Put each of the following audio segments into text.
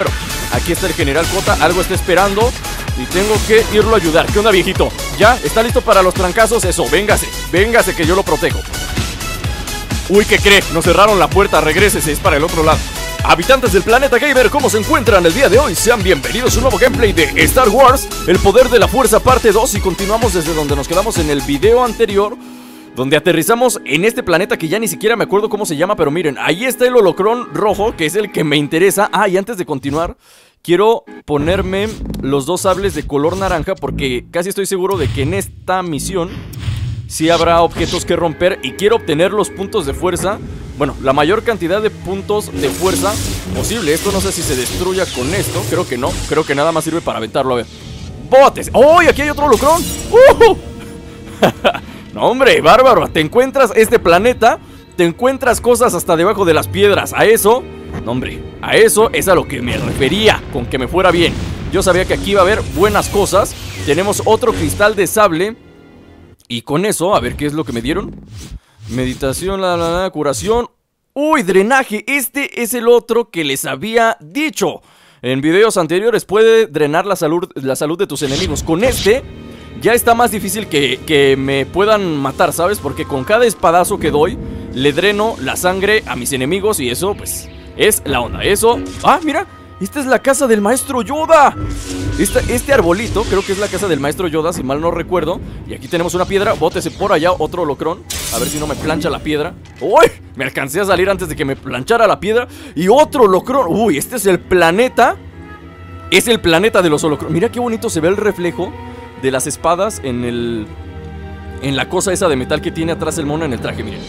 Pero aquí está el General Kota, algo está esperando y tengo que irlo a ayudar. ¿Qué onda, viejito? ¿Ya? ¿Está listo para los trancazos? Eso, véngase, véngase que yo lo protejo. Uy, ¿qué cree? Nos cerraron la puerta, regrésese, es para el otro lado. Habitantes del planeta Gamer, ¿cómo se encuentran el día de hoy? Sean bienvenidos a un nuevo gameplay de Star Wars El Poder de la Fuerza Parte 2. Y continuamos desde donde nos quedamos en el video anterior, donde aterrizamos en este planeta que ya ni siquiera me acuerdo cómo se llama, pero miren, ahí está el holocrón rojo, que es el que me interesa. Ah, y antes de continuar, quiero ponerme los dos sables de color naranja, porque casi estoy seguro de que en esta misión sí habrá objetos que romper y quiero obtener los puntos de fuerza. Bueno, la mayor cantidad de puntos de fuerza posible. Esto no sé si se destruya con esto, creo que no, creo que nada más sirve para aventarlo, a ver. ¡Botes! ¡Oh, y aquí hay otro holocrón! ¡Uh! No, hombre, bárbaro, te encuentras este planeta, te encuentras cosas hasta debajo de las piedras, a eso, no, hombre, a eso es a lo que me refería, con que me fuera bien. Yo sabía que aquí iba a haber buenas cosas. Tenemos otro cristal de sable y con eso, a ver qué es lo que me dieron. Meditación, curación. Uy, drenaje, este es el otro que les había dicho en videos anteriores, puede drenar la salud de tus enemigos. Con este ya está más difícil que me puedan matar, ¿sabes? Porque con cada espadazo que doy, le dreno la sangre a mis enemigos y eso, pues, es la onda. Eso... ¡Ah, mira! Esta es la casa del maestro Yoda. Este arbolito, creo que es la casa del maestro Yoda, si mal no recuerdo. Y aquí tenemos una piedra, bótese por allá, otro holocrón. A ver si no me plancha la piedra. ¡Uy! Me alcancé a salir antes de que me planchara la piedra. Y otro holocrón. ¡Uy! Este es el planeta. Es el planeta de los holocrones. Mira qué bonito se ve el reflejo de las espadas en la cosa esa de metal que tiene atrás el mono en el traje, miren.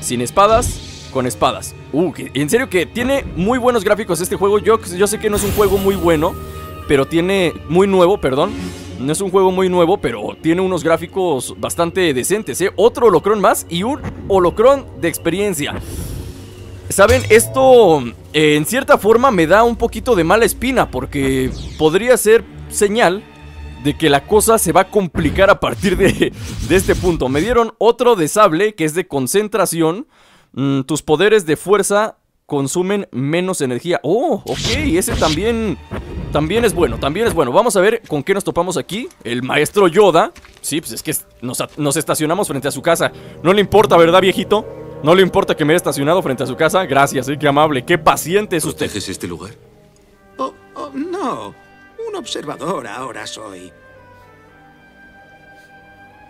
Sin espadas, con espadas. En serio que tiene muy buenos gráficos este juego. Yo sé que no es un juego muy bueno, pero tiene... Muy nuevo, perdón. No es un juego muy nuevo, pero tiene unos gráficos bastante decentes, ¿eh? Otro holocrón más y un holocrón de experiencia. ¿Saben? Esto en cierta forma me da un poquito de mala espina, porque podría ser señal de que la cosa se va a complicar a partir de este punto. Me dieron otro de sable, que es de concentración. Tus poderes de fuerza consumen menos energía. Oh, ok, ese también es bueno, también es bueno. Vamos a ver con qué nos topamos aquí. El maestro Yoda. Sí, pues es que nos estacionamos frente a su casa. No le importa, ¿verdad, viejito? No le importa que me haya estacionado frente a su casa. Gracias, qué amable, qué paciente es usted. ¿Proteges este lugar? Oh, no. Un observador ahora soy.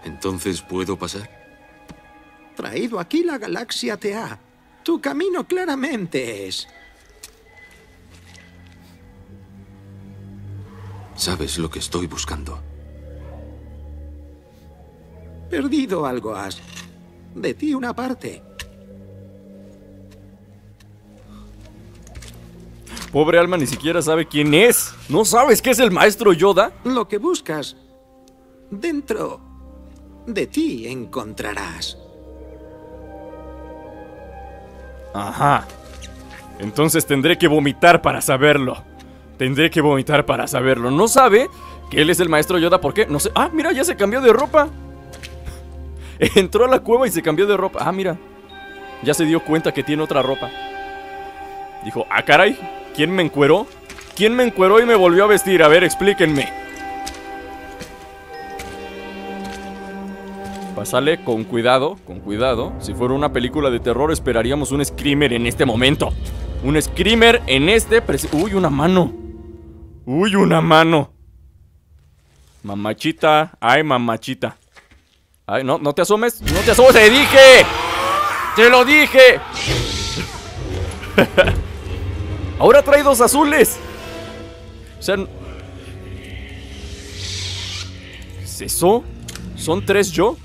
¿Entonces puedo pasar? Traído aquí la galaxia te ha. Tu camino claramente es... Sabes lo que estoy buscando. Perdido algo has. De ti una parte. Pobre alma, ni siquiera sabe quién es. ¿No sabes qué es el maestro Yoda? Lo que buscas, dentro de ti encontrarás. Ajá. Entonces tendré que vomitar para saberlo. Tendré que vomitar para saberlo. ¿No sabe que él es el maestro Yoda? ¿Por qué? No sé. Ah, mira, ya se cambió de ropa. Entró a la cueva y se cambió de ropa. Ah, mira. Ya se dio cuenta que tiene otra ropa. Dijo, ah, caray. ¿Quién me encueró? ¿Quién me encueró y me volvió a vestir? A ver, explíquenme. Pásale con cuidado, con cuidado. Si fuera una película de terror, esperaríamos un screamer en este momento. Un screamer en este... Uy, una mano. Uy, una mano. Mamachita. Ay, mamachita. Ay, no, no te asomes. No te asomes, te dije. Te lo dije. Ahora trae dos azules. O sea, ¿qué es eso? ¿Son tres yo?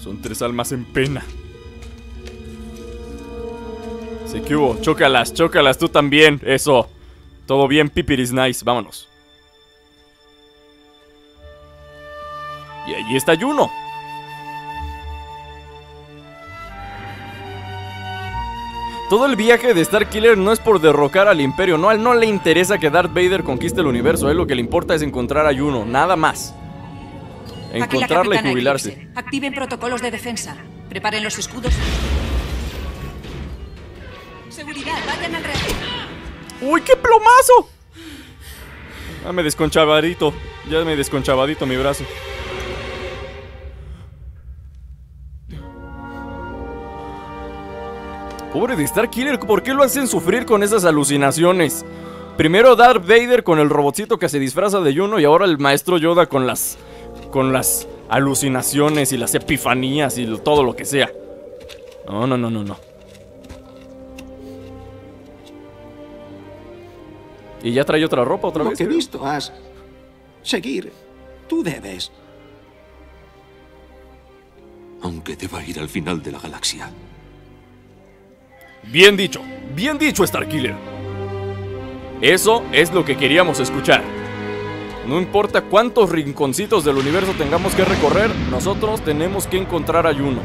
Son tres almas en pena. Sí, ¿qué hubo? Chócalas, chócalas, tú también. Eso. Todo bien, pipiris nice. Vámonos. Y allí está Juno. Todo el viaje de Starkiller no es por derrocar al Imperio. No, a él no le interesa que Darth Vader conquiste el universo. A él lo que le importa es encontrar a Juno, nada más. Encontrarla y jubilarse. Eclipse. Activen protocolos de defensa. Preparen los escudos. Seguridad, vayan al reactor. ¡Uy, qué plomazo! Ah, me desconchavadito. Ya me desconchavadito mi brazo. Pobre de Starkiller, ¿por qué lo hacen sufrir con esas alucinaciones? Primero Darth Vader con el robotcito que se disfraza de Juno y ahora el maestro Yoda con las alucinaciones y las epifanías y todo lo que sea. No, no, no, no, no. ¿Y ya trae otra ropa otra vez? Lo que he visto, has... Seguir. Tú debes. Aunque deba ir al final de la galaxia. Bien dicho, Starkiller. Eso es lo que queríamos escuchar. No importa cuántos rinconcitos del universo tengamos que recorrer, nosotros tenemos que encontrar a Juno.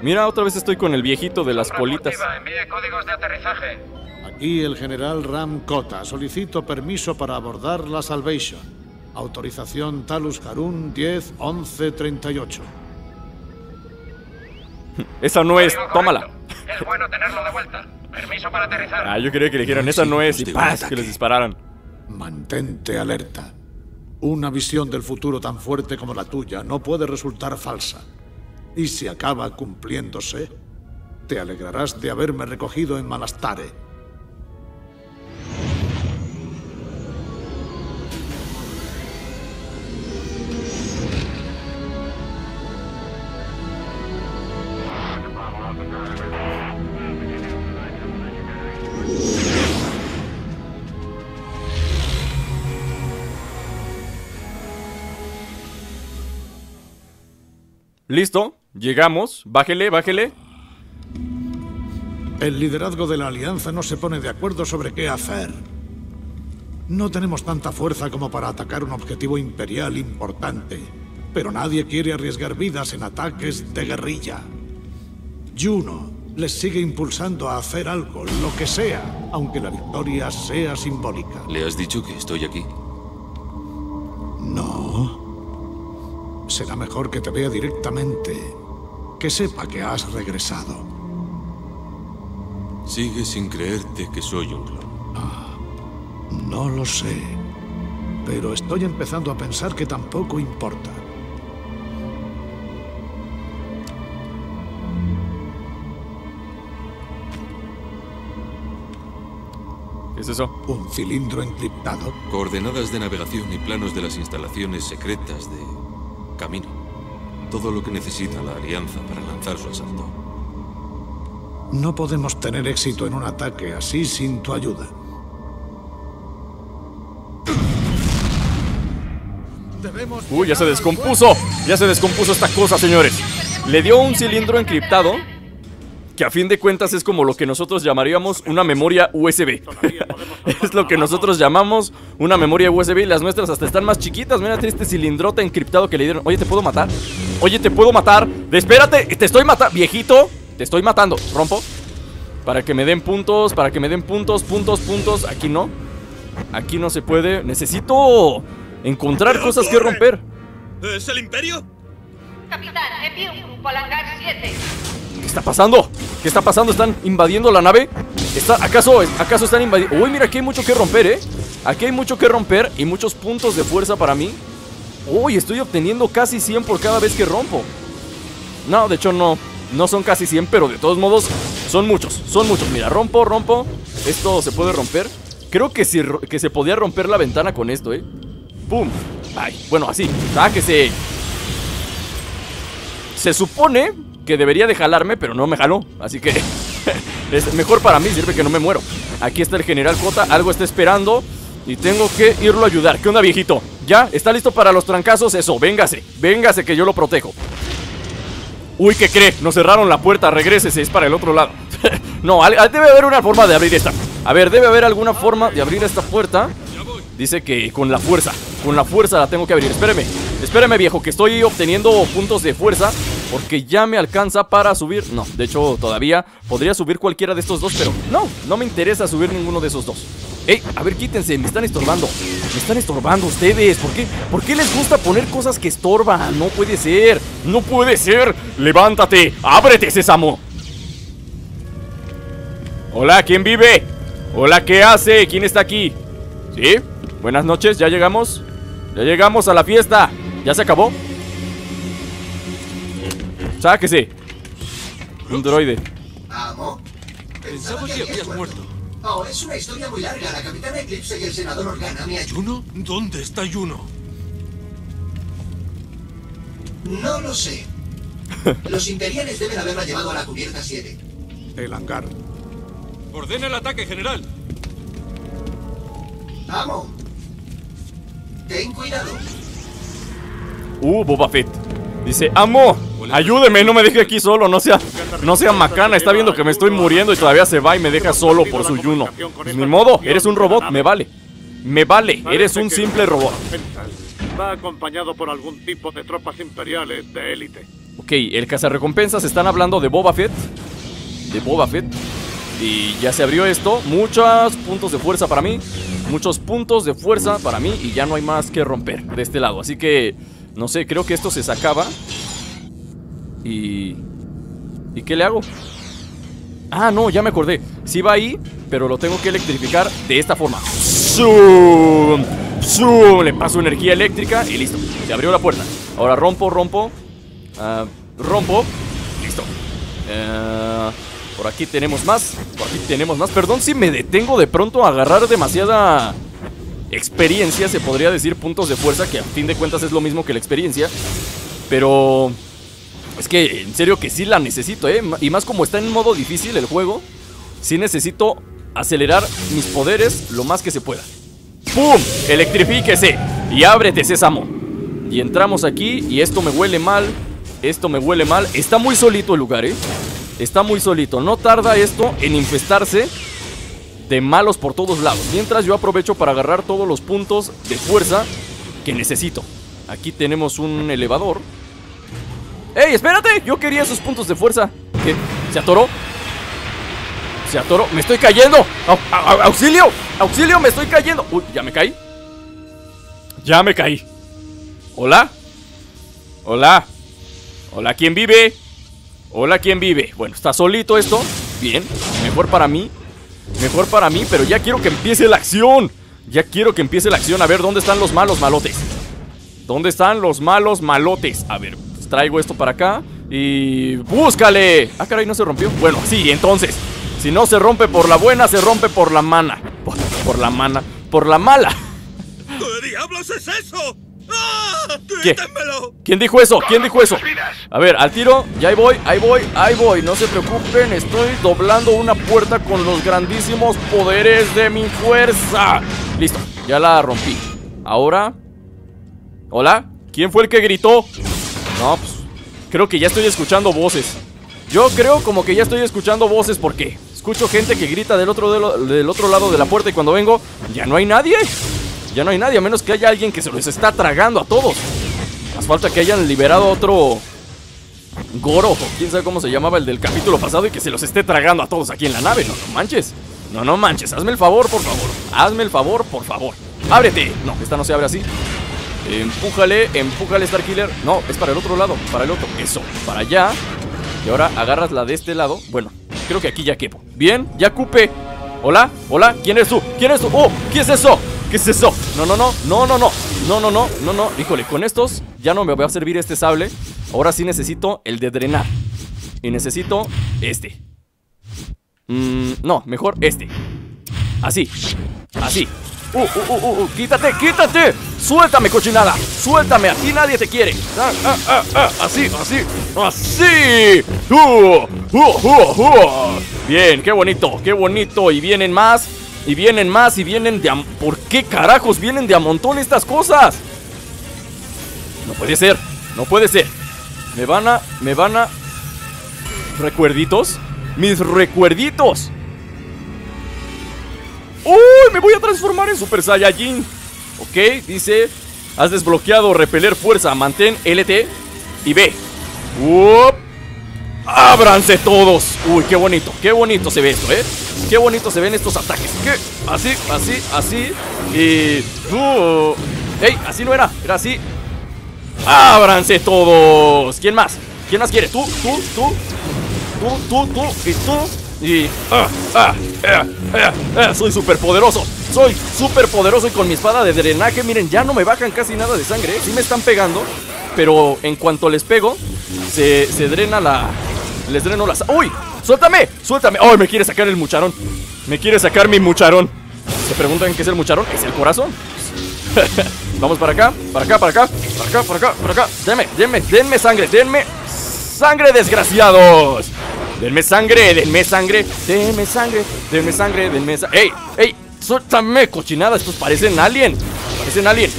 Mira, otra vez estoy con el viejito de las colitas. Envíe códigos de aterrizaje. Aquí el general Ram Kota. Solicito permiso para abordar la Salvation. Autorización Talus Harun 10-11-38. Esa no es, tómala. Es bueno tenerlo de vuelta. Permiso para aterrizar. Ah, yo quería que le dijeran, esa no es, y paz, que les dispararan. Mantente alerta. Una visión del futuro tan fuerte como la tuya no puede resultar falsa. Y si acaba cumpliéndose, te alegrarás de haberme recogido en Malastare. Listo, llegamos. Bájele, bájele. El liderazgo de la Alianza no se pone de acuerdo sobre qué hacer. No tenemos tanta fuerza como para atacar un objetivo imperial importante, pero nadie quiere arriesgar vidas en ataques de guerrilla. Juno les sigue impulsando a hacer algo, lo que sea, aunque la victoria sea simbólica. ¿Le has dicho que estoy aquí? No. Será mejor que te vea directamente. Que sepa que has regresado. Sigues sin creerte que soy un clon. Ah, no lo sé. Pero estoy empezando a pensar que tampoco importa. ¿Qué es eso? Un cilindro encriptado. Coordenadas de navegación y planos de las instalaciones secretas de... Camino. Todo lo que necesita la Alianza para lanzar su asalto. No podemos tener éxito en un ataque así sin tu ayuda. Uy, ya se descompuso. Ya se descompuso esta cosa, señores. Le dio un cilindro encriptado, que a fin de cuentas es como lo que nosotros llamaríamos una memoria USB. Es lo que nosotros llamamos una memoria USB. Y las nuestras hasta están más chiquitas. Mira este cilindrota encriptado que le dieron. Oye, ¿te puedo matar? Oye, ¿te puedo matar? Espérate, te estoy matando, viejito. Te estoy matando, rompo. Para que me den puntos, para que me den puntos, puntos, puntos. Aquí no. Aquí no se puede. Necesito encontrar cosas que romper. ¿Es el Imperio? Capitán, envío un grupo al hangar 7. ¿Qué está pasando? ¿Qué está pasando? ¿Están invadiendo la nave? ¿Acaso están invadiendo? Uy, mira, aquí hay mucho que romper, ¿eh? Aquí hay mucho que romper y muchos puntos de fuerza para mí. Uy, estoy obteniendo casi 100 por cada vez que rompo. No, de hecho no. No son casi 100, pero de todos modos son muchos, son muchos. Mira, rompo, rompo. Esto se puede romper. Creo que, se podía romper la ventana con esto, ¿eh? ¡Pum! Ay, bueno, así. ¡Sáquese! Se supone... que debería de jalarme, pero no me jaló. Así que es mejor para mí, sirve que no me muero. Aquí está el general Kota, algo está esperando y tengo que irlo a ayudar. ¿Qué onda, viejito? ¿Ya? ¿Está listo para los trancazos? Eso, véngase, véngase que yo lo protejo. Uy, ¿qué cree? Nos cerraron la puerta, regrésese, es para el otro lado. No, debe haber una forma de abrir esta. A ver, debe haber alguna forma de abrir esta puerta. Dice que con la fuerza la tengo que abrir. Espéreme, espéreme, viejo, que estoy obteniendo puntos de fuerza. porque ya me alcanza para subir. No, de hecho todavía podría subir cualquiera de estos dos, pero no, no me interesa subir ninguno de esos dos. Ey, a ver, quítense, me están estorbando. Me están estorbando ustedes. ¿Por qué? ¿Por qué les gusta poner cosas que estorban? No puede ser, no puede ser. Levántate, ábrete, sésamo. Hola, ¿quién vive? Hola, ¿qué hace? ¿Quién está aquí? ¿Sí? Buenas noches, ¿ya llegamos? Ya llegamos a la fiesta. ¿Ya se acabó? Sáquese. Un droide. Amo. Pensaba que habías muerto. Oh, es una historia muy larga. La capitana Eclipse y el senador Organa me ayudan. ¿Juno? ¿Dónde está Juno? No lo sé. Los imperiales deben haberla llevado a la cubierta 7. El hangar. Ordena el ataque, general. Amo. Ten cuidado. Boba Fett. Dice, amo, ayúdeme, no me deje aquí solo, no sea macana, está viendo que me estoy muriendo y todavía se va y me deja solo por su Juno. Pues ni modo, eres un robot, me vale. Me vale, eres un simple robot. Va acompañado por algún tipo de tropas imperiales de élite. Ok, el cazarrecompensas, están hablando de Boba Fett. De Boba Fett. Y ya se abrió esto, muchos puntos de fuerza para mí. Muchos puntos de fuerza para mí y ya no hay más que romper de este lado, así que... no sé, creo que esto se sacaba. ¿Y qué le hago? Ah, no, ya me acordé. Sí va ahí, pero lo tengo que electrificar de esta forma. ¡Zoom! ¡Zoom! Le paso energía eléctrica y listo. Se abrió la puerta. Ahora rompo. Listo. Por aquí tenemos más. Perdón si me detengo de pronto a agarrar demasiada... experiencia, se podría decir, puntos de fuerza, que a fin de cuentas es lo mismo que la experiencia. Pero es que en serio que sí la necesito, ¿eh? Y más como está en modo difícil el juego, sí necesito acelerar mis poderes lo más que se pueda. ¡Pum! Electrifíquese y ábrete, sésamo. Y entramos aquí y esto me huele mal. Esto me huele mal. Está muy solito el lugar, ¿eh? Está muy solito. No tarda esto en infestarse de malos por todos lados. Mientras yo aprovecho para agarrar todos los puntos de fuerza que necesito. Aquí tenemos un elevador. ¡Ey, espérate! Yo quería esos puntos de fuerza. ¿Qué? ¿Se atoró? ¿Se atoró? ¡Me estoy cayendo! ¡Auxilio! ¡Auxilio! ¡Me estoy cayendo! ¡Uy! ¿Ya me caí? ¡Ya me caí! ¿Hola? ¿Hola? ¿Hola? ¿Quién vive? ¿Hola? ¿Quién vive? Bueno, está solito esto. Bien. Mejor para mí. Mejor para mí, pero ya quiero que empiece la acción. Ya quiero que empiece la acción. A ver, ¿dónde están los malos malotes? ¿Dónde están los malos malotes? A ver, pues traigo esto para acá y... ¡búscale! Ah, caray, ¿no se rompió? Bueno, sí, entonces, si no se rompe por la buena, se rompe por la mala. Por la mala. ¿Qué diablos es eso? ¡Ah! ¡Quítemelo! ¿Quién dijo eso? ¿Quién dijo eso? A ver, al tiro, ya ahí voy, ahí voy, ahí voy. No se preocupen, estoy doblando una puerta con los grandísimos poderes de mi fuerza. Listo, ya la rompí. Ahora... ¿hola? ¿Quién fue el que gritó? No, pues... creo que ya estoy escuchando voces. Yo creo como que ya estoy escuchando voces porque escucho gente que grita del otro lado de la puerta y cuando vengo, ya no hay nadie. Ya no hay nadie, a menos que haya alguien que se los está tragando a todos. Más falta que hayan liberado otro Goro, o quién sabe cómo se llamaba el del capítulo pasado, y que se los esté tragando a todos aquí en la nave. No, no manches. No, no manches, hazme el favor, por favor. Hazme el favor, por favor. ¡Ábrete! No, esta no se abre así. Empújale, empújale, Starkiller. No, es para el otro lado, para el otro. Eso, para allá. Y ahora agarras la de este lado. Bueno, creo que aquí ya quepo. Bien, ya cupe. Hola, hola, ¿quién eres tú? ¿Quién eres tú? ¡Oh! ¿Qué es eso? ¿Qué es eso? No, no, no, no, no, no, no, no, no, no, no. Híjole, con estos ya no me va a servir este sable. Ahora sí necesito el de drenar. Y necesito este. No, mejor este. Así, así. Quítate, quítate. Suéltame, cochinada. Suéltame, a ti nadie te quiere. Así, así, así. Bien, qué bonito, qué bonito. Y vienen más. Y vienen más, y vienen de... ¿por qué carajos vienen de a montón estas cosas? No puede ser, no puede ser. Me van a... ¿recuerditos? ¡Mis recuerditos! ¡Uy! Me voy a transformar en Super Saiyajin. Ok, dice... has desbloqueado repeler fuerza, mantén LT y B. ¡Up! ¡Ábranse todos! Uy, qué bonito se ve esto, ¿eh? Qué bonito se ven estos ataques. ¿Qué? Así, así, así. Y... ¡Ey! Así no era, era así. ¡Ábranse todos! ¿Quién más? ¿Quién más quiere? Tú, tú, tú. Tú, tú, tú. Y... ¡Soy súper poderoso! Soy súper poderoso y con mi espada de drenaje, miren, ya no me bajan casi nada de sangre, ¿eh? Sí me están pegando, pero en cuanto les pego, se drena la... Les dreno las... ¡Uy! ¡Suéltame! ¡Suéltame! ¡Ay! Me quiere sacar el mucharón. Me quiere sacar mi mucharón. ¿Se preguntan qué es el mucharón? Es el corazón. Vamos para acá, para acá, para acá, para acá, para acá, para acá. Denme sangre, denme sangre, desgraciados. Denme sangre, denme sangre, denme sangre, denme sangre, denme sangre. ¡Ey! ¡Ey! ¡Suéltame, cochinada! Estos parecen alien. Parecen alien.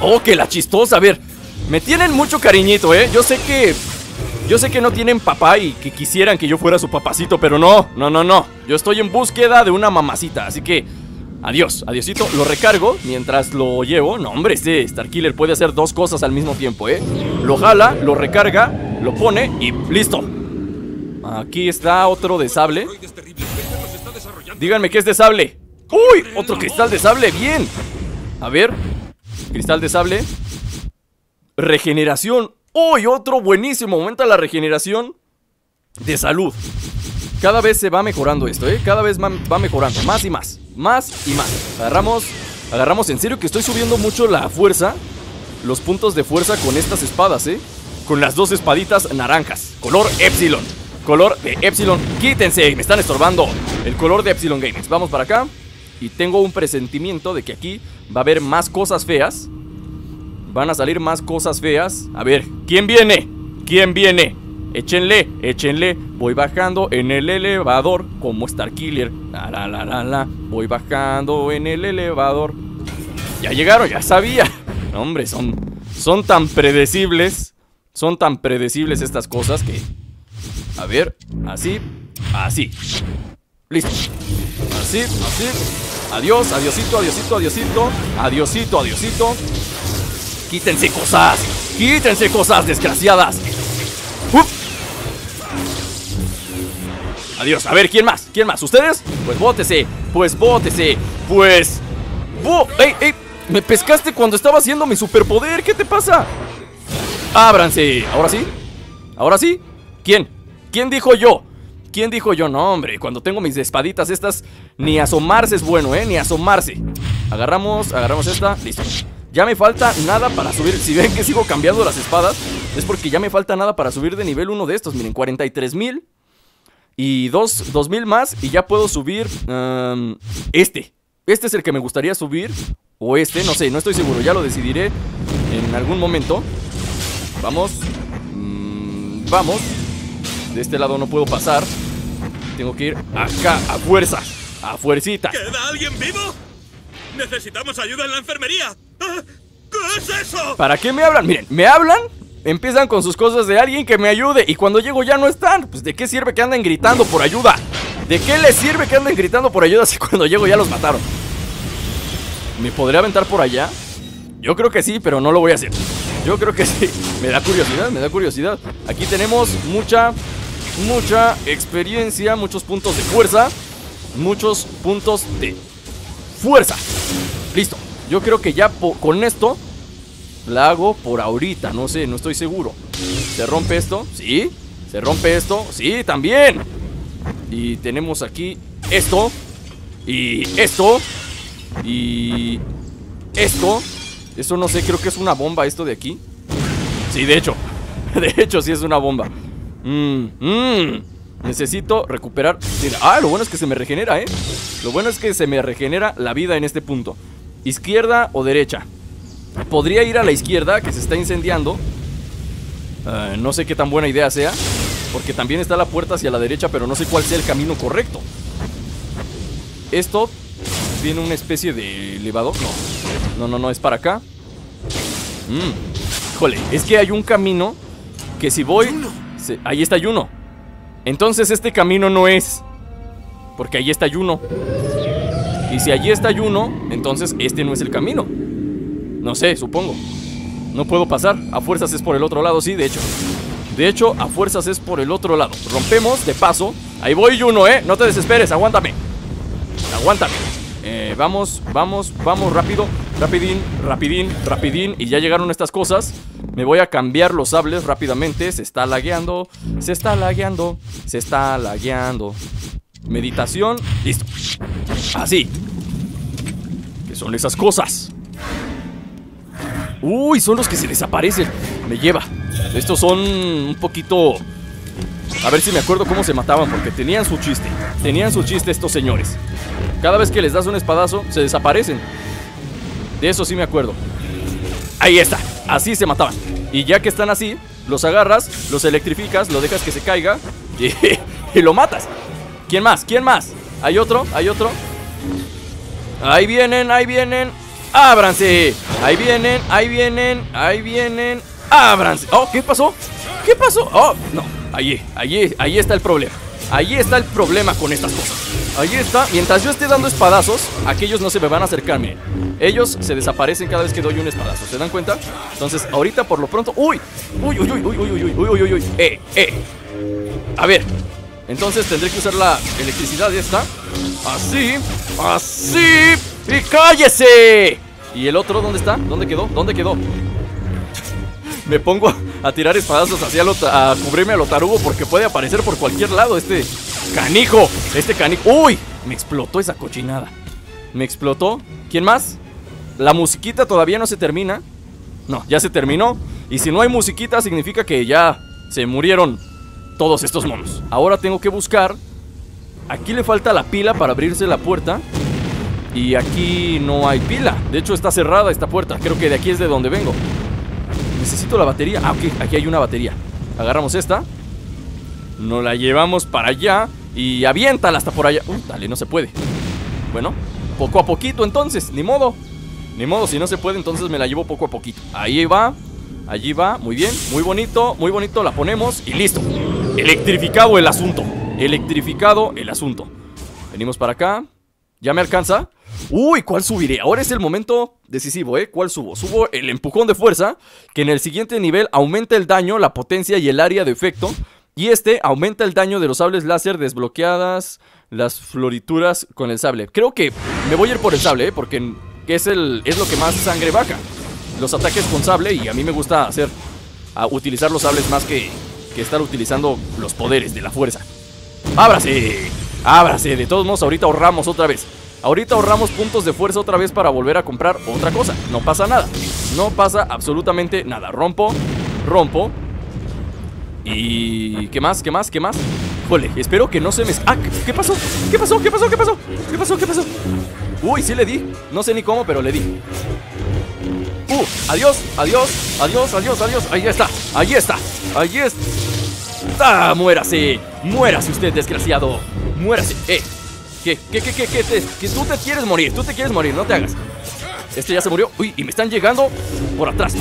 ¡Oh, que la chistosa! A ver, me tienen mucho cariñito, ¿eh? Yo sé que no tienen papá y que quisieran que yo fuera su papacito, pero no, no, no, no. Yo estoy en búsqueda de una mamacita, así que... Adiós, adiosito. Lo recargo mientras lo llevo. No, hombre, este Starkiller puede hacer dos cosas al mismo tiempo, ¿eh? Lo jala, lo recarga, lo pone y listo. Aquí está otro de sable. Díganme que es de sable. ¡Uy! Otro cristal de sable, bien. A ver, cristal de sable. Regeneración. ¡Uy! Otro buenísimo. Aumenta la regeneración de salud. Cada vez se va mejorando esto, ¿eh? Cada vez va mejorando, más y más. Más y más. Agarramos, en serio que estoy subiendo mucho la fuerza. Los puntos de fuerza con estas espadas, ¿eh? Con las dos espaditas naranjas. Color Epsilon. Color de Epsilon. Quítense, me están estorbando. El color de Epsilon Games. Vamos para acá. Y tengo un presentimiento de que aquí va a haber más cosas feas. Van a salir más cosas feas. A ver, ¿quién viene? ¿Quién viene? Échenle, échenle. Voy bajando en el elevador como Starkiller. La, la, la, la, la. Voy bajando en el elevador. Ya llegaron, ya sabía. No, hombre, son tan predecibles. Son tan predecibles estas cosas que... A ver, así, así. Listo. Así, así. Adiós, adiosito, adiosito, adiosito. Adiosito, adiosito. Quítense cosas. Quítense cosas, desgraciadas. Adiós, a ver, ¿quién más? ¿Quién más? ¿Ustedes? Pues bótese, pues bótese. Pues... ¡Ey, ey! Me pescaste cuando estaba haciendo mi superpoder, ¿qué te pasa? ¡Ábranse! ¿Ahora sí? ¿Ahora sí? ¿Quién? ¿Quién dijo yo? ¿Quién dijo yo? No, hombre, cuando tengo mis espaditas estas, ni asomarse es bueno, ni asomarse. Agarramos esta, listo. Ya me falta nada para subir. Si ven que sigo cambiando las espadas, es porque ya me falta nada para subir de nivel 1 de estos. Miren, 43,000 y 2,000 más y ya puedo subir este. Este es el que me gustaría subir. O este, no sé, no estoy seguro. Ya lo decidiré en algún momento. Vamos. Vamos. De este lado no puedo pasar. Tengo que ir acá, a fuerza. A fuercita. ¿Queda alguien vivo? Necesitamos ayuda en la enfermería. ¿Qué es eso? ¿Para qué me hablan? Miren, me hablan, empiezan con sus cosas de alguien que me ayude. Y cuando llego ya no están. Pues ¿de qué sirve que anden gritando por ayuda? ¿De qué les sirve que anden gritando por ayuda si cuando llego ya los mataron? ¿Me podría aventar por allá? Yo creo que sí, pero no lo voy a hacer. Yo creo que sí. Me da curiosidad, me da curiosidad. Aquí tenemos mucha experiencia, muchos puntos de fuerza. Muchos puntos de fuerza. Listo. Yo creo que ya con esto la hago por ahorita. No sé, no estoy seguro. ¿Se rompe esto? Sí. ¿Se rompe esto? Sí, también. Y tenemos aquí esto. Y esto. Y esto. Eso no sé, creo que es una bomba esto de aquí. Sí, de hecho. De hecho, sí es una bomba. Necesito recuperar. Mira, lo bueno es que se me regenera, ¿eh? Lo bueno es que se me regenera la vida en este punto. ¿Izquierda o derecha? Podría ir a la izquierda, que se está incendiando. No sé qué tan buena idea sea, porque también está la puerta hacia la derecha, pero no sé cuál sea el camino correcto. Esto tiene una especie de elevador. No, no, no, no, es para acá. Híjole, es que hay un camino que si voy... Ahí está Juno. Entonces este camino no es, porque ahí está Juno. Y si allí está Juno, entonces este no es el camino. No sé, supongo. No puedo pasar, a fuerzas es por el otro lado, sí, de hecho. De hecho, a fuerzas es por el otro lado. Rompemos, de paso. Ahí voy, Juno, no te desesperes, aguántame. Aguántame. Vamos, rápido. Rapidín. Y ya llegaron estas cosas. Me voy a cambiar los sables rápidamente. Se está lagueando. Meditación, listo. Así. ¿Qué son esas cosas? Uy, son los que se desaparecen. Me lleva. Estos son un poquito... A ver si me acuerdo cómo se mataban, porque tenían su chiste. Tenían su chiste estos señores. Cada vez que les das un espadazo, se desaparecen. De eso sí me acuerdo. Ahí está, así se mataban. Y ya que están así, los agarras, los electrificas, lo dejas que se caiga y lo matas. ¿Quién más? ¿Quién más? ¿Hay otro? ¿Hay otro? Ahí vienen, ahí vienen. ¡Ábranse! Ahí vienen, ahí vienen, ahí vienen. ¡Ábranse! Oh, ¿qué pasó? ¿Qué pasó? Oh, no. Ahí está el problema. Ahí está el problema con estas cosas. Ahí está. Mientras yo esté dando espadazos, aquellos no se me van a acercar, miren. Ellos se desaparecen cada vez que doy un espadazo. ¿Se dan cuenta? Entonces, ahorita por lo pronto... ¡Uy! ¡Uy, uy, uy, uy, uy, uy, uy, uy, uy! A ver. Entonces tendré que usar la electricidad esta. Así. Así. ¡Y cállese! ¿Y el otro dónde está? ¿Dónde quedó? ¿Dónde quedó? Me pongo a tirar espadazos hacia a cubrirme a lo tarugo, porque puede aparecer por cualquier lado este canijo. ¡Uy! Me explotó esa cochinada. Me explotó. ¿Quién más? La musiquita todavía no se termina. No, ya se terminó. Y si no hay musiquita significa que ya se murieron todos estos monos. Ahora tengo que buscar. Aquí le falta la pila para abrirse la puerta. Y aquí no hay pila. De hecho está cerrada esta puerta. Creo que de aquí es de donde vengo. Necesito la batería. Ah, ok, aquí hay una batería. Agarramos esta. Nos la llevamos para allá. Y aviéntala hasta por allá. Dale, no se puede. Bueno, poco a poquito entonces, ni modo. Ni modo, si no se puede, entonces me la llevo poco a poquito. Ahí va, allí va, muy bien. Muy bonito, muy bonito, la ponemos. Y listo, electrificado el asunto. Electrificado el asunto. Venimos para acá. ¿Ya me alcanza? Uy, ¿cuál subiré? Ahora es el momento decisivo, ¿Cuál subo? Subo el empujón de fuerza, que en el siguiente nivel aumenta el daño, la potencia y el área de efecto. Y este aumenta el daño de los sables láser desbloqueadas, las florituras con el sable. Creo que me voy a ir por el sable, porque es lo que más sangre baja. Los ataques con sable, y a mí me gusta utilizar los sables más que estar utilizando los poderes de la fuerza. ¡Ábrase! ¡Ábrase! De todos modos, ahorita ahorramos otra vez. Ahorita ahorramos puntos de fuerza otra vez para volver a comprar otra cosa. No pasa nada. No pasa absolutamente nada. Rompo, rompo. Y... ¿qué más? ¿Qué más? ¿Qué más? Jole, espero que no se me... ¡Ah! ¿Qué pasó? ¿Qué pasó? ¿Qué pasó? ¿Qué pasó? ¿Qué pasó? ¿Qué pasó? Uy, sí le di. No sé ni cómo, pero le di. Adiós, adiós, adiós, adiós, adiós. Ahí está, ahí está, ahí está. Muérase, muérase usted, desgraciado. Muérase. Que tú te quieres morir, no te hagas. Este ya se murió. Uy, y me están llegando por atrás,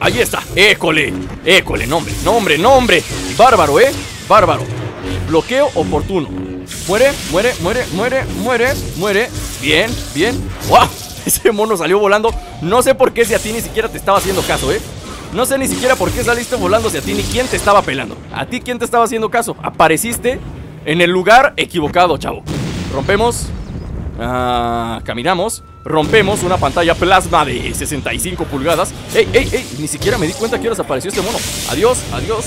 Ahí está, école, nombre, bárbaro, bárbaro. Bloqueo oportuno. Muere, muere, muere, muere, muere, muere. Bien, bien. ¡Wow! Ese mono salió volando. No sé por qué si a ti ni siquiera te estaba haciendo caso, No sé ni siquiera por qué saliste volando, si a ti ni quién te estaba pelando. A ti quién te estaba haciendo caso. Apareciste en el lugar equivocado, chavo. Rompemos. Caminamos. Rompemos una pantalla plasma de 65 pulgadas. ¡Ey! Ni siquiera me di cuenta que horas apareció este mono. Adiós, adiós.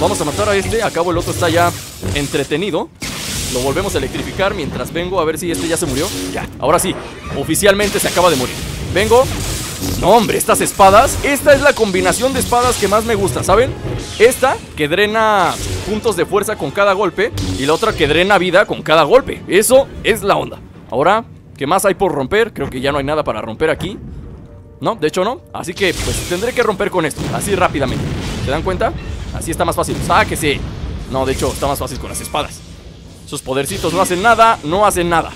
Vamos a matar a este. Acabo el otro está ya entretenido. Lo volvemos a electrificar mientras vengo a ver si este ya se murió. Ya, ahora sí. Oficialmente se acaba de morir. Vengo. No, hombre, estas espadas. Esta es la combinación de espadas que más me gusta, ¿saben? Esta que drena puntos de fuerza con cada golpe, y la otra que drena vida con cada golpe. Eso es la onda. Ahora, ¿qué más hay por romper? Creo que ya no hay nada para romper aquí. No, de hecho no. Así que pues tendré que romper con esto, así rápidamente. ¿Se dan cuenta? Así está más fácil. ¡Sáquese! No, de hecho está más fácil con las espadas. Sus podercitos no hacen nada, no hacen nada.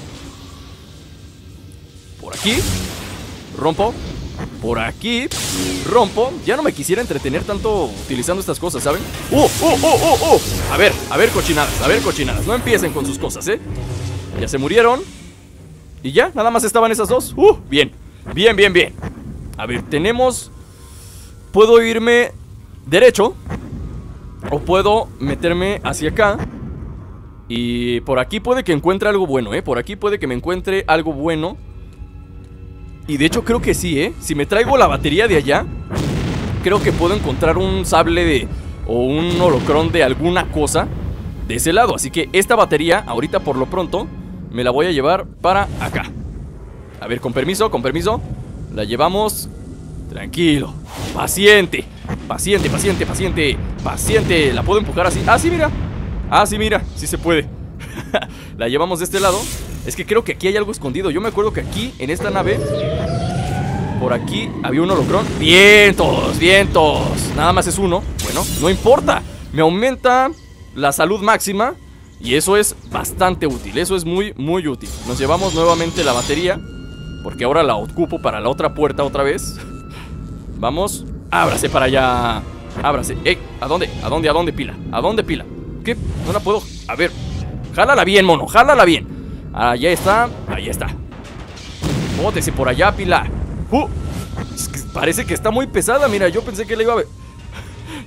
Por aquí rompo. Por aquí rompo. Ya no me quisiera entretener tanto utilizando estas cosas, ¿saben? A ver, cochinadas, no empiecen con sus cosas, Ya se murieron. Y ya, nada más estaban esas dos. Bien, bien, bien, bien. A ver, tenemos... Puedo irme derecho o puedo meterme hacia acá. Y por aquí puede que encuentre algo bueno, por aquí puede que me encuentre algo bueno. Y de hecho creo que sí, si me traigo la batería de allá, creo que puedo encontrar un sable de... o un holocrón de alguna cosa de ese lado. Así que esta batería, ahorita por lo pronto, me la voy a llevar para acá. A ver, con permiso, con permiso. La llevamos. Tranquilo, paciente. Paciente, paciente, paciente. Paciente, la puedo empujar así. Ah, sí, mira. Ah, sí, mira, sí se puede. La llevamos de este lado. Es que creo que aquí hay algo escondido. Yo me acuerdo que aquí, en esta nave, por aquí había un holocrón. ¡Vientos, vientos! Nada más es uno. Bueno, no importa. Me aumenta la salud máxima y eso es bastante útil. Eso es muy, muy útil. Nos llevamos nuevamente la batería, porque ahora la ocupo para la otra puerta otra vez. Vamos, ábrase para allá. Ábrase. ¡Ey! ¿A dónde? ¿A dónde? ¿A dónde, pila? ¿A dónde, pila? ¿Qué? No la puedo... A ver, jálala bien, mono, jálala bien. Allá está, ahí está. Bótese por allá, pila. Parece que está muy pesada. Mira, yo pensé que la iba a...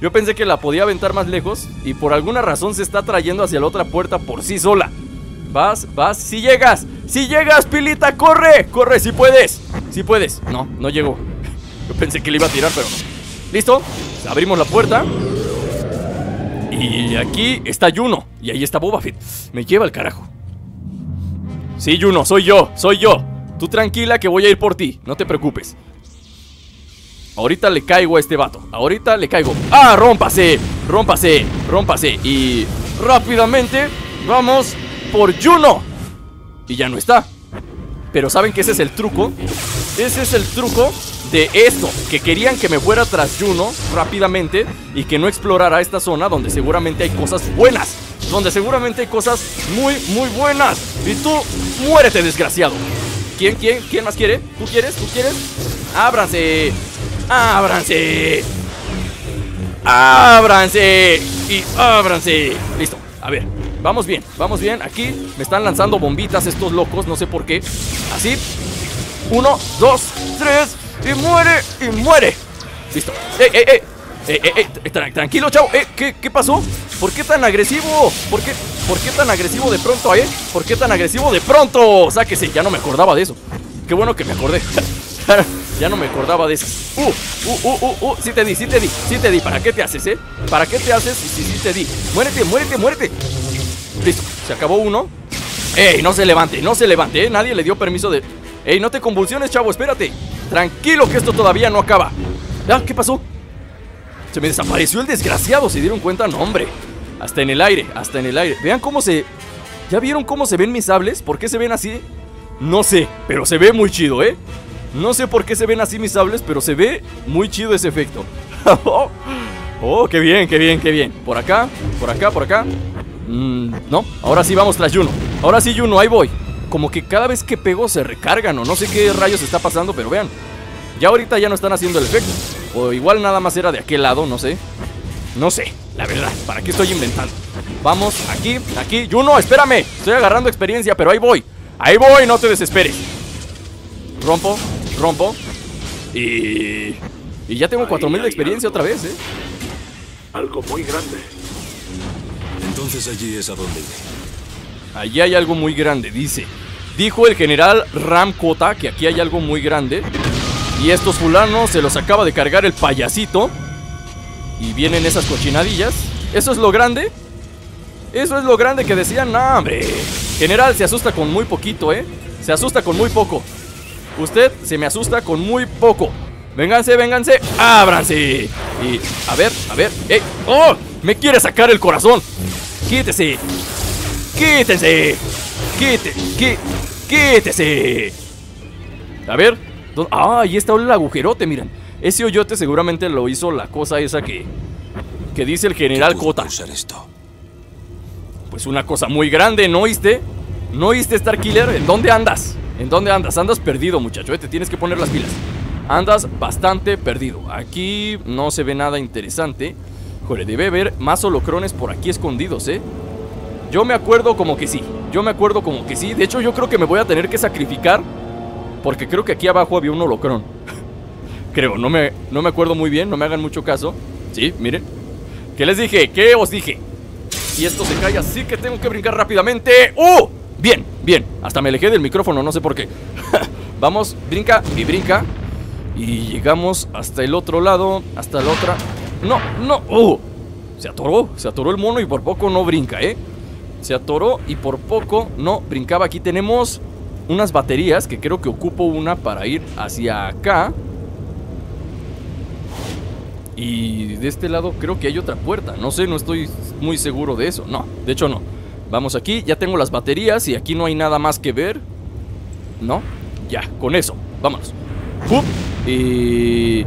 Yo pensé que la podía aventar más lejos y por alguna razón se está trayendo hacia la otra puerta por sí sola. Vas, vas, si llegas, si llegas, pilita, corre, corre, si puedes, si puedes. No, no llegó. Yo pensé que le iba a tirar, pero no. Listo, abrimos la puerta. Y aquí está Juno. Y ahí está Boba Fett. Me lleva al carajo. Sí, Juno, soy yo, soy yo. Tú tranquila que voy a ir por ti, no te preocupes. Ahorita le caigo a este vato. Ahorita le caigo. ¡Ah! ¡Rómpase! ¡Rómpase! ¡Rómpase! Y rápidamente vamos por Juno. Y ya no está. Pero ¿saben que ese es el truco? Ese es el truco de esto. Que querían que me fuera tras Juno rápidamente y que no explorara esta zona donde seguramente hay cosas buenas. Donde seguramente hay cosas muy, muy buenas. Y tú, muérete, desgraciado. ¿Quién? ¿Quién? ¿Quién más quiere? ¿Tú quieres? ¿Tú quieres? ¡Ábranse! ¡Ábranse! ¡Ábranse! Y ábranse. Listo, a ver, vamos bien, vamos bien. Aquí me están lanzando bombitas estos locos, no sé por qué. Así. 1, 2, 3. Y muere, y muere. Listo. Tranquilo, chavo. ¿Qué pasó? ¿Por qué tan agresivo? ¿Por qué tan agresivo de pronto, ¿Por qué tan agresivo de pronto? Sáquese, ya no me acordaba de eso. Qué bueno que me acordé. Ya no me acordaba de eso. Sí te di, sí te di, sí te di. ¿Para qué te haces, ¿Para qué te haces? Sí, sí te di. Muérete, muérete, muérete. Listo, se acabó uno. Ey, no se levante, no se levante, Nadie le dio permiso de... Ey, no te convulsiones, chavo, espérate. Tranquilo que esto todavía no acaba. Ah, ¿qué pasó? Se me desapareció el desgraciado, ¿se dieron cuenta? No, hombre. Hasta en el aire, hasta en el aire. Vean cómo se... ¿Ya vieron cómo se ven mis sables? ¿Por qué se ven así? No sé, pero se ve muy chido, No sé por qué se ven así mis sables, pero se ve muy chido ese efecto. Oh, qué bien, qué bien, qué bien. Por acá, por acá, por acá. No, ahora sí vamos tras Juno. Ahora sí, Juno, ahí voy. Como que cada vez que pego se recargan o no sé qué rayos está pasando, pero vean. Ya ahorita ya no están haciendo el efecto. O igual nada más era de aquel lado, no sé. No sé, la verdad, ¿para qué estoy inventando? Vamos, aquí, aquí. Juno, espérame, estoy agarrando experiencia, pero ahí voy. Ahí voy, no te desesperes. Rompo, rompo. Y ya tengo 4000 de experiencia otra vez, Algo muy grande. Entonces allí es a donde iré. Allí hay algo muy grande, dice. Dijo el general Ram Kota que aquí hay algo muy grande. Y estos fulanos se los acaba de cargar el payasito. Y vienen esas cochinadillas. ¿Eso es lo grande? Eso es lo grande que decían. ¡Ah, hombre! General, se asusta con muy poquito, Se asusta con muy poco. Usted se me asusta con muy poco. Vénganse, vénganse. ¡Ábranse! Y, a ver, a ver. ¡Ey! ¡Oh! ¡Me quiere sacar el corazón! ¡Quítese! ¡Quítense! ¡Quítese! A ver. Ah, ahí está el agujerote, miren. Ese hoyote seguramente lo hizo la cosa esa que dice el general Kota. Pues una cosa muy grande, ¿no oíste? ¿No oíste, Starkiller? ¿En dónde andas? ¿En dónde andas? Andas perdido, muchacho, te tienes que poner las pilas. Andas bastante perdido. Aquí no se ve nada interesante. Joder, debe haber más holocrones por aquí escondidos, Yo me acuerdo como que sí. Yo me acuerdo como que sí. De hecho, yo creo que me voy a tener que sacrificar, porque creo que aquí abajo había un holocrón. creo. No me acuerdo muy bien, no me hagan mucho caso. Sí, miren. ¿Qué les dije? ¿Qué os dije? Y esto se cae, así que tengo que brincar rápidamente. ¡Uh! Bien, bien. Hasta me alejé del micrófono, no sé por qué. Vamos, brinca y brinca. Y llegamos hasta el otro lado. Hasta la otra. No, no. ¡Uh! Se atoró el mono y por poco no brinca, ¿eh? Se atoró y por poco no brincaba. Aquí tenemos unas baterías que creo que ocupo una para ir hacia acá. Y de este lado creo que hay otra puerta. No sé, no estoy muy seguro de eso. No, de hecho no. Vamos aquí, ya tengo las baterías y aquí no hay nada más que ver. No, ya, con eso, vámonos. ¡Up! ¿Y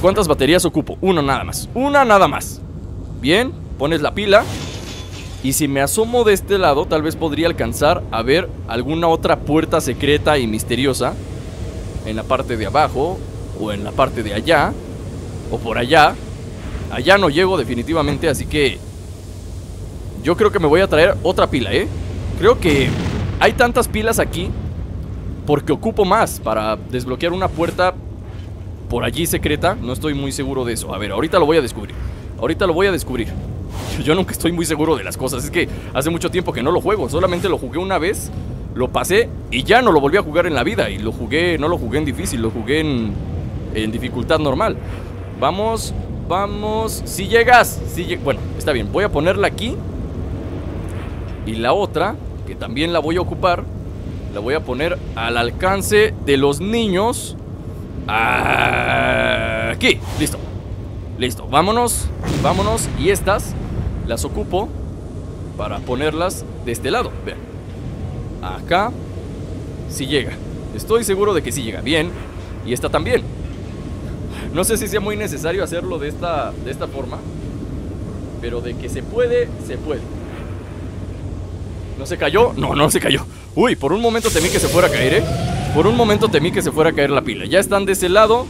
cuántas baterías ocupo? Una nada más, una nada más. Bien, pones la pila. Y si me asomo de este lado, tal vez podría alcanzar a ver alguna otra puerta secreta y misteriosa. En la parte de abajo o en la parte de allá. O por allá. Allá no llego definitivamente, así que yo creo que me voy a traer otra pila, ¿eh? Creo que hay tantas pilas aquí porque ocupo más para desbloquear una puerta por allí secreta. No estoy muy seguro de eso. A ver, ahorita lo voy a descubrir. Ahorita lo voy a descubrir. Yo nunca estoy muy seguro de las cosas. Es que hace mucho tiempo que no lo juego. Solamente lo jugué una vez, lo pasé y ya no lo volví a jugar en la vida. Y lo jugué, no lo jugué en difícil, lo jugué en dificultad normal. Vamos, vamos. Si llegas, bueno, está bien. Voy a ponerla aquí. Y la otra, que también la voy a ocupar, la voy a poner al alcance de los niños. Aquí, listo. Listo, vámonos, vámonos. Y estas las ocupo para ponerlas de este lado. Vean, acá. Si llega, estoy seguro de que sí llega. Bien, y esta también. No sé si sea muy necesario hacerlo de esta forma, pero de que se puede, se puede. ¿No se cayó? No, no se cayó. Uy, por un momento temí que se fuera a caer, ¿eh? Por un momento temí que se fuera a caer la pila. Ya están de ese lado.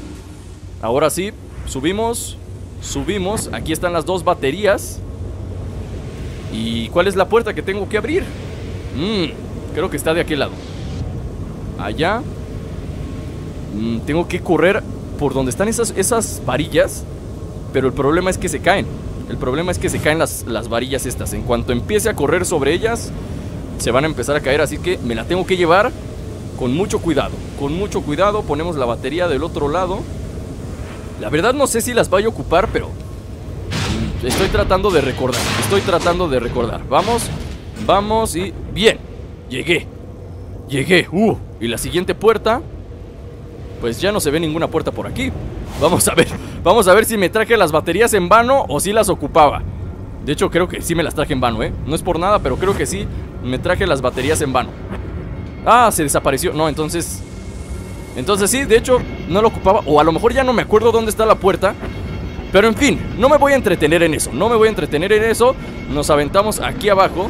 Ahora sí, subimos. Subimos, aquí están las dos baterías. ¿Y cuál es la puerta que tengo que abrir? Creo que está de aquel lado. Allá. Tengo que correr por donde están esas varillas. Pero el problema es que se caen. El problema es que se caen las varillas estas. En cuanto empiece a correr sobre ellas, se van a empezar a caer, así que me la tengo que llevar con mucho cuidado. Con mucho cuidado, ponemos la batería del otro lado. La verdad no sé si las vaya a ocupar, pero estoy tratando de recordar. Estoy tratando de recordar. Vamos, vamos y... Bien, llegué. Llegué, y la siguiente puerta. Pues ya no se ve ninguna puerta por aquí. Vamos a ver si me traje las baterías en vano o si las ocupaba. De hecho, creo que sí me las traje en vano, ¿eh? No es por nada, pero creo que sí me traje las baterías en vano. Ah, se desapareció. No, entonces... Entonces sí, de hecho, no lo ocupaba. O a lo mejor ya no me acuerdo dónde está la puerta. Pero en fin, no me voy a entretener en eso. No me voy a entretener en eso. Nos aventamos aquí abajo.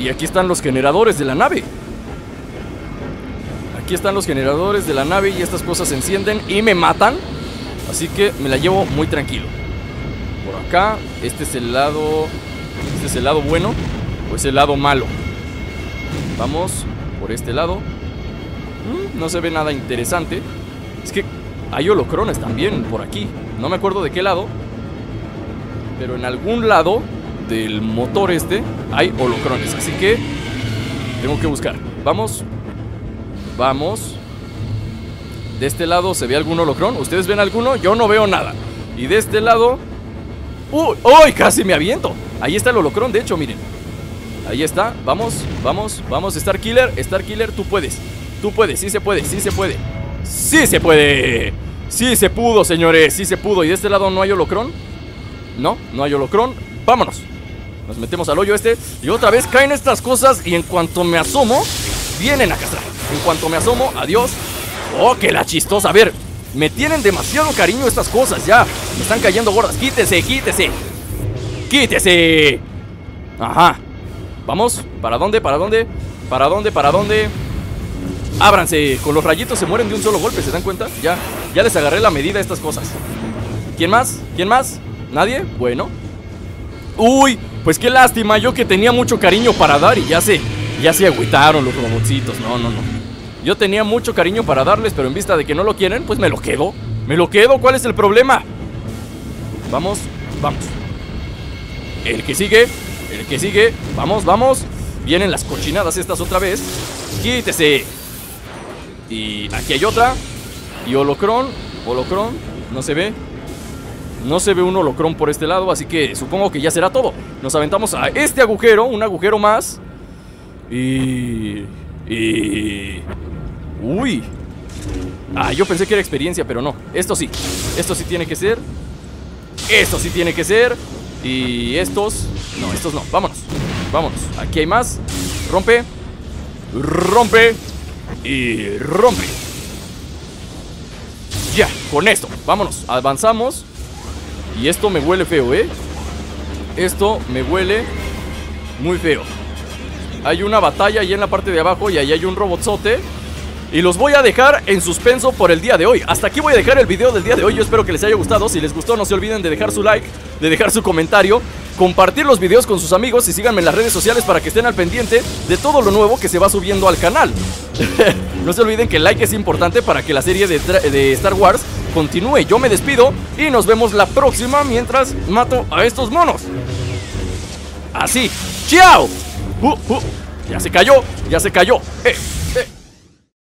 Y aquí están los generadores de la nave. Aquí están los generadores de la nave y estas cosas se encienden y me matan. Así que me la llevo muy tranquilo. Por acá, este es el lado bueno, pues el lado malo. Vamos por este lado. No se ve nada interesante. Es que hay holocrones también por aquí. No me acuerdo de qué lado, pero en algún lado del motor este hay holocrones. Así que tengo que buscar. Vamos. Vamos. De este lado se ve algún holocrón. ¿Ustedes ven alguno? Yo no veo nada. Y de este lado... ¡Uy! ¡Uy! ¡Casi me aviento! Ahí está el holocrón, de hecho, miren. Ahí está. Vamos, vamos, vamos. Starkiller, Starkiller, tú puedes. Tú puedes, sí se puede, sí se puede. ¡Sí se puede! ¡Sí se pudo, señores! ¡Sí se pudo! ¿Y de este lado no hay holocrón? No, no hay holocrón. ¡Vámonos! Nos metemos al hoyo este. Y otra vez caen estas cosas y en cuanto me asomo... Vienen a castrar. En cuanto me asomo, adiós. Oh, que la chistosa. A ver, me tienen demasiado cariño estas cosas ya. Me están cayendo gordas. Quítese, quítese. Quítese. Ajá. Vamos. ¿Para dónde? ¿Para dónde? ¿Para dónde? ¿Para dónde? Ábranse. Con los rayitos se mueren de un solo golpe. ¿Se dan cuenta? Ya, ya les agarré la medida a estas cosas. ¿Quién más? ¿Quién más? ¿Nadie? Bueno. Uy, pues qué lástima. Yo que tenía mucho cariño para dar y ya sé. Ya se agüitaron los robotcitos. No, no, no. Yo tenía mucho cariño para darles, pero en vista de que no lo quieren, pues me lo quedo. ¡Me lo quedo! ¿Cuál es el problema? Vamos, vamos. El que sigue, el que sigue. Vamos, vamos. Vienen las cochinadas estas otra vez. ¡Quítese! Y aquí hay otra. Y holocrón, holocrón. No se ve. No se ve un holocrón por este lado, así que supongo que ya será todo. Nos aventamos a este agujero, un agujero más. Y... Uy. Ah, yo pensé que era experiencia, pero no. Esto sí. Esto sí tiene que ser. Esto sí tiene que ser. Y estos... No, estos no. Vámonos. Vámonos. Aquí hay más. Rompe. Rompe. Y rompe. Ya, con esto. Vámonos. Avanzamos. Y esto me huele feo, ¿eh? Esto me huele muy feo. Hay una batalla ahí en la parte de abajo y ahí hay un robotzote. Y los voy a dejar en suspenso por el día de hoy. Hasta aquí voy a dejar el video del día de hoy. Yo espero que les haya gustado. Si les gustó, no se olviden de dejar su like, de dejar su comentario, compartir los videos con sus amigos y síganme en las redes sociales para que estén al pendiente de todo lo nuevo que se va subiendo al canal. No se olviden que el like es importante para que la serie de Star Wars continúe. Yo me despido y nos vemos la próxima mientras mato a estos monos. Así, ¡chao! Ya se cayó, ya se cayó.